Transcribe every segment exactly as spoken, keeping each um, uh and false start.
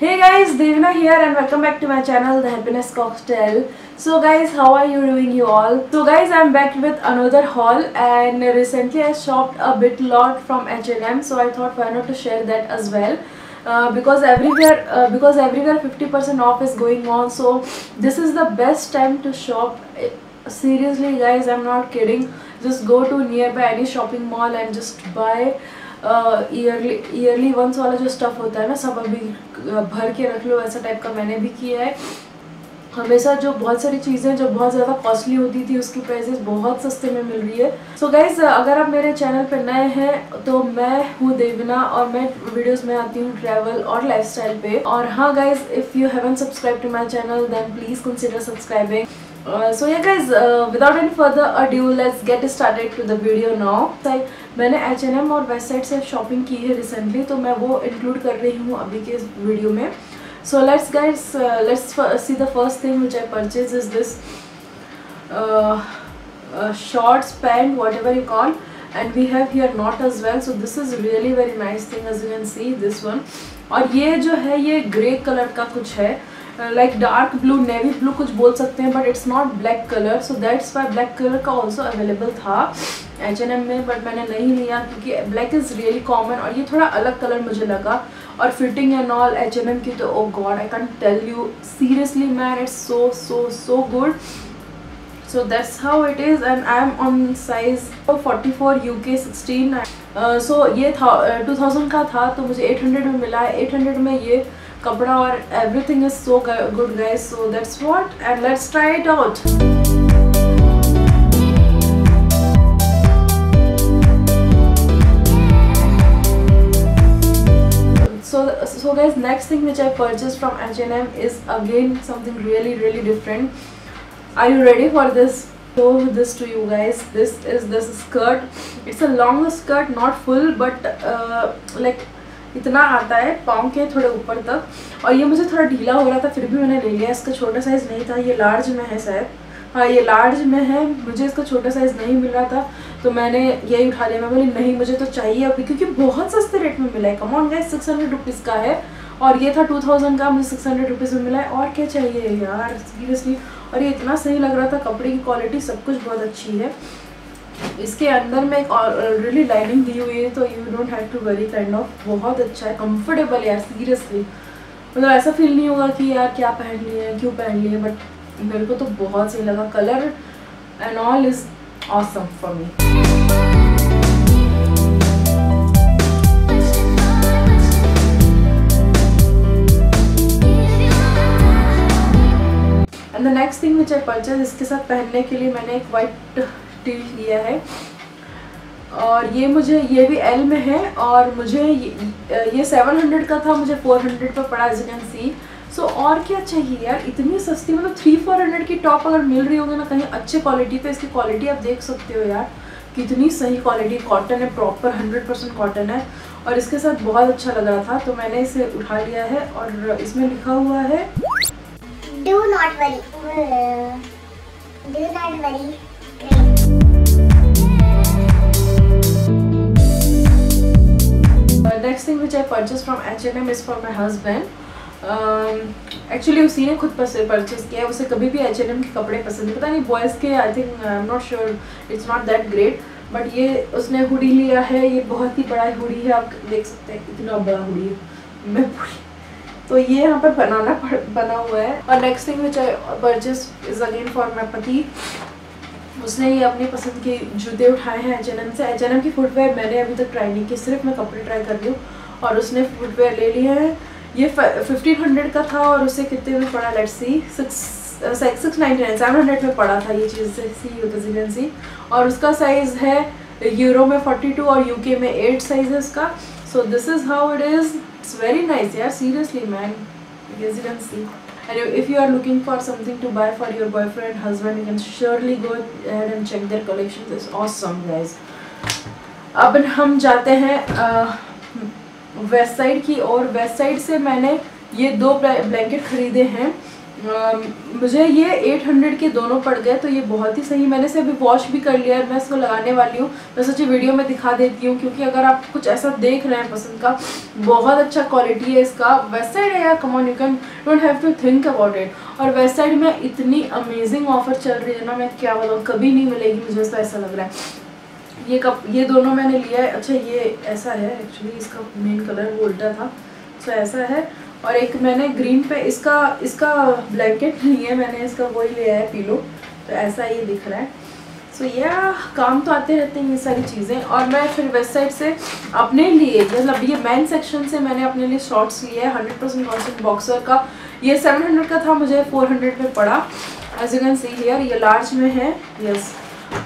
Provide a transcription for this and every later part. Hey guys, Devina here and welcome back to my channel The Happiness Cocktail. So guys, how are you doing you all? So guys, I'm back with another haul and recently I shopped a bit lot from H and M, so I thought why not to share that as well. Uh, because everywhere uh, because everywhere fifty percent off is going on, so this is the best time to shop. Seriously guys, I'm not kidding. Just go to nearby any shopping mall and just buy yearly yearly once वाला जो stuff होता है ना, सब अभी भर के रख लो. ऐसा टाइप का मैंने भी किया है. हमेशा जो बहुत सारी चीज़ें जो बहुत ज़्यादा कॉस्टली होती थी उसकी प्राइसेस बहुत सस्ते में मिल रही है. सो so गाइज, अगर आप मेरे चैनल पर नए हैं तो मैं हूँ देविना और मैं वीडियोस में आती हूँ ट्रैवल और लाइफस्टाइल पे. और हाँ guys, if you haven't subscribe to my channel then please consider subscribing. So ये guys, without any further adieu let's get started to the video now. Like मैंने एच एंड एम और Westside से shopping की है recently, तो मैं वो include कर रही हूँ अभी के इस वीडियो में. So let's guys, uh, let's see the first thing which I purchased is this uh, uh, shorts, pant, whatever you call, and we have here knot as well. So this is really very nice thing, as you can see this one. और ये जो है ये grey color का कुछ है, uh, like dark blue, navy blue कुछ बोल सकते हैं, but it's not black color. So that's why black color का also available था H and M में, but मैंने नहीं लिया क्योंकि black is really common और ये थोड़ा अलग color मुझे लगा. और fitting and all H and M की तो oh God, I can tell you seriously man, it's so so so good. So that's how it is and I am on size forty four UK sixteen. So ये था two thousand का था तो मुझे eight hundred में मिला है. Eight hundred में ये कपड़ा और everything is so good guys. So that's what and let's try it out. So, so guys, next thing which I purchased from H and M is again something really really different. Are you ready for this? Show this to you guys. This is this skirt. It's a long skirt, not full, but uh, like इतना आता है पाँव के थोड़े ऊपर तक. और ये मुझे थोड़ा ढीला हो रहा था फिर भी मैंने ले लिया. इसका छोटा साइज़ नहीं था, ये लार्ज में है शायद. हाँ, ये लार्ज में है, मुझे इसका छोटा साइज़ नहीं मिल रहा था तो मैंने यही उठा लिया. मैं बोली नहीं, मुझे तो चाहिए अभी क्योंकि बहुत सस्ते रेट में मिला है. Come on guys, six hundred rupees का है और ये था टू थाउजेंड का, मुझे सिक्स हंड्रेड रुपीज़ में मिला है. और क्या चाहिए यार सीरियसली. और ये इतना सही लग रहा था, कपड़े की क्वालिटी सब कुछ बहुत अच्छी है. इसके अंदर में एक ऑलरेडी लाइनिंग दी हुई है तो you don't have to worry kind of. बहुत अच्छा है, कम्फर्टेबल यार सीरियसली. मतलब ऐसा फील नहीं होगा कि यार क्या पहन लिए, क्यों पहन लिए. बट मेरे को तो बहुत सही लगा. Colour and all is awesome for me. And the next thing which I purchase, इसके साथ पहनने के लिए मैंने एक वाइट टी लिया है. और ये मुझे ये भी एल में है और मुझे ये, ये सेवन हंड्रेड का था, मुझे फोर हंड्रेड पर पड़ा as you can see. So so, और क्या चाहिए यार इतनी सस्ती. मतलब थ्री फोर हंड्रेड की टॉप अगर मिल रही होगी ना कहीं अच्छे क्वालिटी पे, इसकी क्वालिटी आप देख सकते हो यार कितनी सही क्वालिटी. कॉटन है, प्रॉपर हंड्रेड परसेंट कॉटन है और इसके साथ बहुत अच्छा लग रहा था तो मैंने इसे उठा लिया है. और इसमें लिखा हुआ है do not worry, do not worry. Next thing which I purchase from H and M is for my husband. Actually um, उसी ने खुद परचेज़ किया है. उसे कभी भी एच एंड एम के कपड़े पसंद नहीं, पता नहीं बॉयज़ के. I think I am not sure, it's not that great. But ये उसने हुडी लिया है, ये बहुत ही बड़ा हुडी है, आप देख सकते हैं इतना बड़ा हुडी है. मैं तो ये यहाँ पर बनाना बना हुआ है. और next thing which I purchase is again for my पति. उसने ये अपने पसंद के जूते उठाए हैं एच एंड एम से. एच एंड एम की फुटवेयर मैंने अभी तक ट्राई नहीं की, सिर्फ मैं कपड़े ट्राई कर रही हूँ. और उसने फुटवेयर ले लिए हैं. ये फिफ्टीन हंड्रेड का था और उसे कितने में पड़ा let's see, six six ninety nine seven hundred में पड़ा था ये चीज़ सी सी. और उसका साइज़ है यूरो में फोर्टी टू और यूके में एट साइज़ है उसका. So this is how it is. It's very nice यार seriously man, you can see. And if you are looking for something to buy for your boyfriend husband you can surely go ahead and check their collection, is awesome guys. अब हम जाते हैं uh, west side की. और west side से मैंने ये दो ब्लैंकेट ख़रीदे हैं. मुझे ये आठ सौ के दोनों पड़ गए, तो ये बहुत ही सही। मैंने इसे अभी वॉश भी कर लिया है, मैं इसको लगाने वाली हूँ। मैं सोची वीडियो में दिखा देती हूँ, क्योंकि अगर आप कुछ ऐसा देख रहे हैं पसंद का, बहुत अच्छा क्वालिटी है इसका। वेस्टसाइड है यार, come on, you can don't have to think about it. और वेस्टसाइड में इतनी अमेजिंग ऑफर चल रही है ना, मैं क्या बताऊँ, कभी नहीं मिलेगी मुझे ऐसा। ऐसा लग रहा है ये कप, ये दोनों मैंने लिया है। अच्छा ये ऐसा है, एक्चुअली इसका मेन कलर वो उल्टा था, सो ऐसा है। और एक मैंने ग्रीन पे इसका इसका ब्लैंकेट नहीं है, मैंने इसका वही लिया है पिलो, तो ऐसा ये दिख रहा है। सो so, या काम तो आते रहते हैं ये सारी चीज़ें। और मैं फिर वेबसाइट से अपने लिए, मतलब ये मेन सेक्शन से मैंने अपने लिए शॉर्ट्स लिए है। हंड्रेड परसेंट कॉटन बॉक्सर का, ये सेवन हंड्रेड का था, मुझे फोर हंड्रेड में पड़ा। As you can see here, ये लार्ज में है, यस।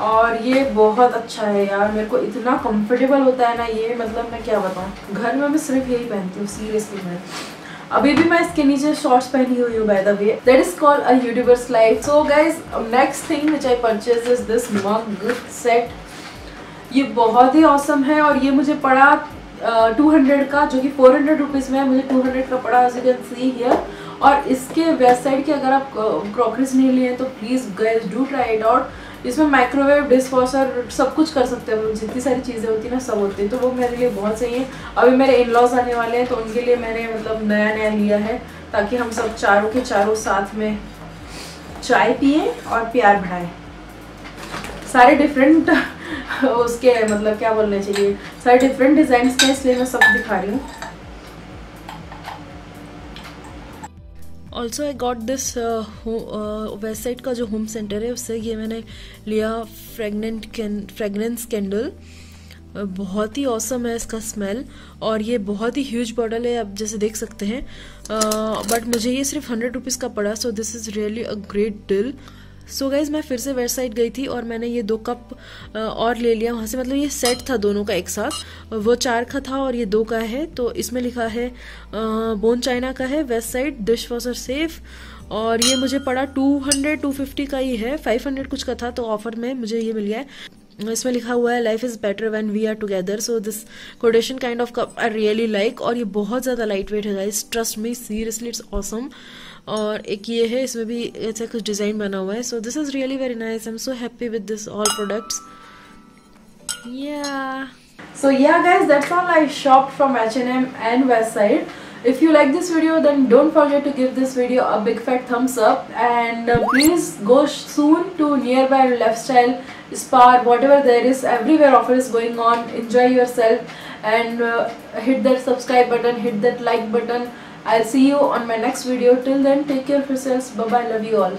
और ये बहुत अच्छा है यार, मेरे को इतना कंफर्टेबल होता है ना ये, मतलब मैं क्या बताऊँ। घर में मैं सिर्फ यही पहनती हूँ, सीरियसली। मैं अभी भी मैं इसके नीचे शॉर्ट्स पहनी हुई हूँ, by the way. That is called a YouTubers life. So guys, next thing which I purchase is this mug set. ये बहुत ही ऑसम है, और ये मुझे पड़ा टू हंड्रेड का, जो कि फोर हंड्रेड रुपीज़ में है, मुझे टू हंड्रेड का पड़ा, as you can see here. और इसके वेबसाइट के अगर आप क्रॉकरीज नहीं लिए हैं तो please guys do try it out. इसमें माइक्रोवेव, डिश वॉशर, सब कुछ कर सकते हैं, जितनी सारी चीज़ें होती हैं ना सब होती हैं, तो वो मेरे लिए बहुत सही है। अभी मेरे इन लॉज आने वाले हैं, तो उनके लिए मैंने मतलब नया नया लिया है, ताकि हम सब चारों के चारों साथ में चाय पिए और प्यार बढ़ाएं। सारे डिफरेंट उसके, मतलब क्या बोलने चाहिए, सारे डिफरेंट डिज़ाइंस के, इसलिए मैं सब दिखा रही हूँ। Also I got this website का जो होम सेंटर है, उससे ये मैंने लिया फ्रेगनेंट फ्रेगनेंस कैंडल। बहुत ही ऑसम है इसका स्मेल, और ये बहुत ही ह्यूज बॉटल है, आप जैसे देख सकते हैं। बट uh, मुझे ये सिर्फ हंड्रेड रुपीज़ का पड़ा, so this is really a great deal. So guys, मैं फिर से वेबसाइट गई थी, और मैंने ये दो कप uh, और ले लिया वहाँ से। मतलब ये सेट था दोनों का एक साथ, वो चार का था और ये दो का है। तो इसमें लिखा है बोन uh, चाइना का है, Westside, dishwasher safe. और ये मुझे पड़ा टू हंड्रेड टू फिफ्टी का ही है, फाइव हंड्रेड कुछ का था, तो ऑफर में मुझे ये मिल गया है। इसमें लिखा हुआ है life is better when we are together. So this quotation kind of cup I really like, और ये बहुत ज़्यादा लाइट वेट है guys, trust me, seriously it's awesome. और एक ये है, इसमें भी ऐसा कुछ डिज़ाइन बना हुआ है। So this is really very nice, I am so happy with this all products. Yeah so yeah guys, that's all I shopped from H and M and Westside. If you like this video, then don't forget to give this video a big fat thumbs up, and uh, please go soon to nearby lifestyle spa, whatever there is, everywhere offer is going on. Enjoy yourself, and uh, hit that subscribe button, hit that like button. I'll see you on my next video. Till then, take care of yourselves. Bye bye, love you all.